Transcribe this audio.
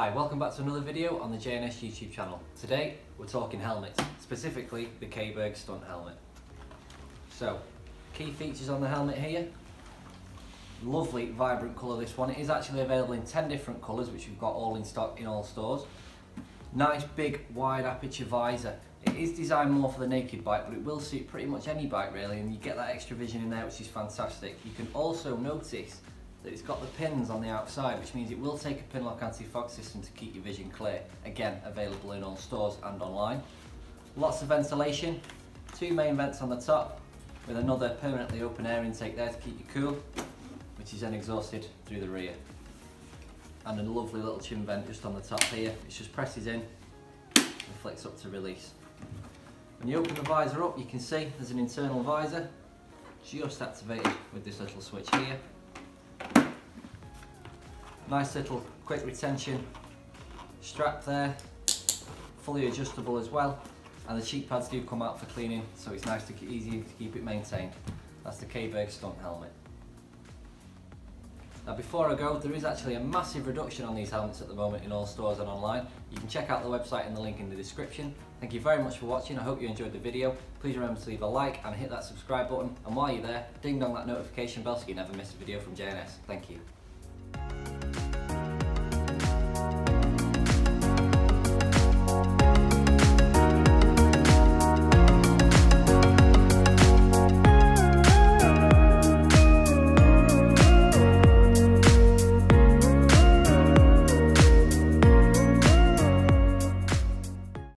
Hi, welcome back to another video on the J&S YouTube channel. Today we're talking helmets, specifically the Caberg stunt helmet. So, key features on the helmet here. Lovely vibrant colour this one. It is actually available in 10 different colours, which we've got all in stock in all stores. Nice big wide aperture visor. It is designed more for the naked bike, but it will suit pretty much any bike really, and you get that extra vision in there, which is fantastic. You can also notice that it's got the pins on the outside, which means it will take a pin lock anti-fog system to keep your vision clear. Again, available in all stores and online. Lots of ventilation, two main vents on the top with another permanently open air intake there to keep you cool, which is then exhausted through the rear. And a lovely little chin vent just on the top here, which just presses in and flicks up to release. When you open the visor up, you can see there's an internal visor just activated with this little switch here. Nice little quick retention strap there, fully adjustable as well, and the cheek pads do come out for cleaning, so it's nice to easy to keep it maintained. That's the Caberg stunt helmet. Now before I go, there is actually a massive reduction on these helmets at the moment in all stores and online. You can check out the website in the link in the description. Thank you very much for watching, I hope you enjoyed the video. Please remember to leave a like and hit that subscribe button, and while you're there, ding dong that notification bell so you never miss a video from J&S. Thank you.